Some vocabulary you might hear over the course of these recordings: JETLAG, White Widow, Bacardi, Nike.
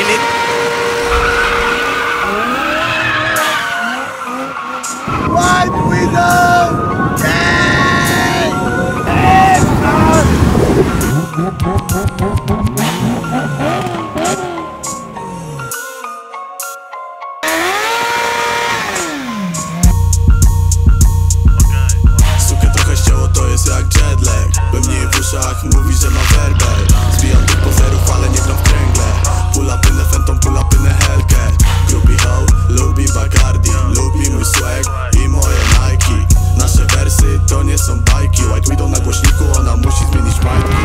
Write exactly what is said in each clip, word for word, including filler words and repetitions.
in it. White Widow! Hey! Hey! Sukę trochę ścięło, to jest jak jetlag. We mnie w uszach mówi, że ma werbel. Zbijam tych pozerów, ale nie gram w kręgle. Pula pynę Phantom, pula pynę Hellcat. Lubi ho, lubi Bacardi, lubi mój swag i moje Nike. Nasze wersy to nie są bajki. White Widow na głośniku, ona musi zmienić bajki.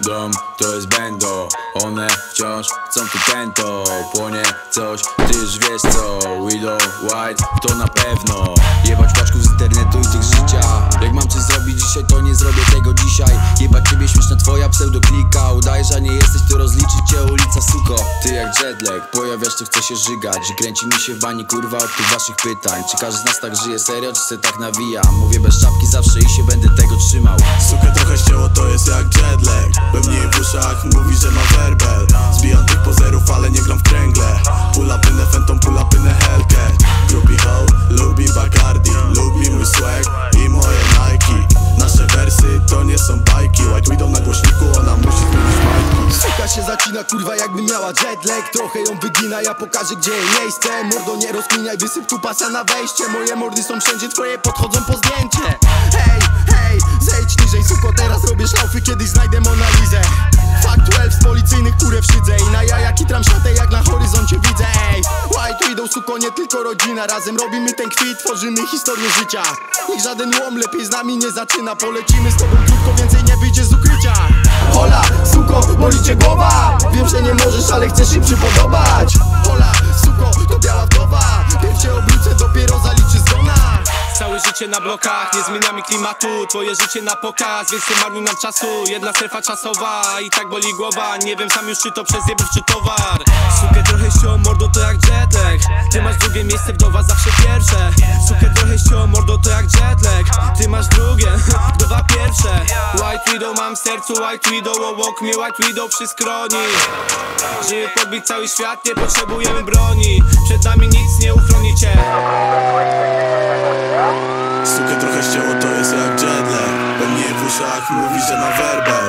Dom to jest bendo, one wciąż chcą tu pęto. Płonie coś, ty już wiesz co. Widow, White to na pewno. Jebać paczków z internetu i tych z życia. Jak mam coś zrobić dzisiaj, to nie zrobię tego dzisiaj. Jebać ciebie śmieszna twoja pseudoklika. Udajesz, a nie jesteś, to rozliczy cię ulica, suko. Ty jak jetlag, pojawiasz, to chce się żygać. Kręci mi się w bani, kurwa, od tych waszych pytań. Czy każdy z nas tak żyje serio, czy se tak nawija? Mówię bez czapki zawsze i się będę tego trzymał. Sukę trochę ścięło, to jest jak jetlag. We mnie w uszach mówi, że ma werbel. Zbijam tych pozerów, ale nie gram w kręgle. Pula pynę Phantom, pula pynę Hellcat. Grubi ho, lubi Bacardi, lubi mój swag i moje Nike. Nasze wersy to nie są bajki. White Widow na głośniku, ona musi zmienić bajki. Suka się zacina, kurwa, jakby miała jetlag. Trochę ją wygina, ja pokażę, gdzie jej miejsce. Mordo, nie rozkminiaj, wysyp tu pasa na wejście. Moje mordy są wszędzie, twoje podchodzą po zdjęcie. Hej, hej, zejdź niżej, suko, teraz robię szlafy, kiedyś znajdę Monalizę. Fuck twelve z policyjnych, które wszydzę. I na jaja kitram szatę, jak na horyzoncie widzę. Ej, White Widow, suko, nie tylko rodzina. Razem robimy ten kwit, tworzymy historię życia. Niech żaden łom lepiej z nami nie zaczyna. Polecimy z tobą krótko, więcej nie wyjdzie z ukrycia. Hola, suko, boli cię głowa. Wiem, że nie możesz, ale chcesz się przypodobać. Hola, suko, to biała wdowa. Pierw cię obrócę, dopiero zaliczy zgona. Całe życie na blokach, nie zmienia mi klimatu. Twoje życie na pokaz, więc nie marnuj nam czasu. Jedna strefa czasowa i tak boli głowa. Nie wiem sam już, czy to przez jebów, czy towar. Sukę trochę ścią, mordo, to jak jetlag. Ty masz drugie miejsce, wdowa zawsze pierwsze. Sukę trochę ścią, mordo, to jak jetlag. Ty masz drugie, wdowa pierwsze. White Widow mam w sercu, White Widow. Obok mnie White Widow przy skroni. Żeby podbić cały świat, nie potrzebujemy broni. Przed nami nic nie uchroni cię. Sukę trochę ścięło, to jest jak jetlag. We mnie w uszach mówi, że ma werbel.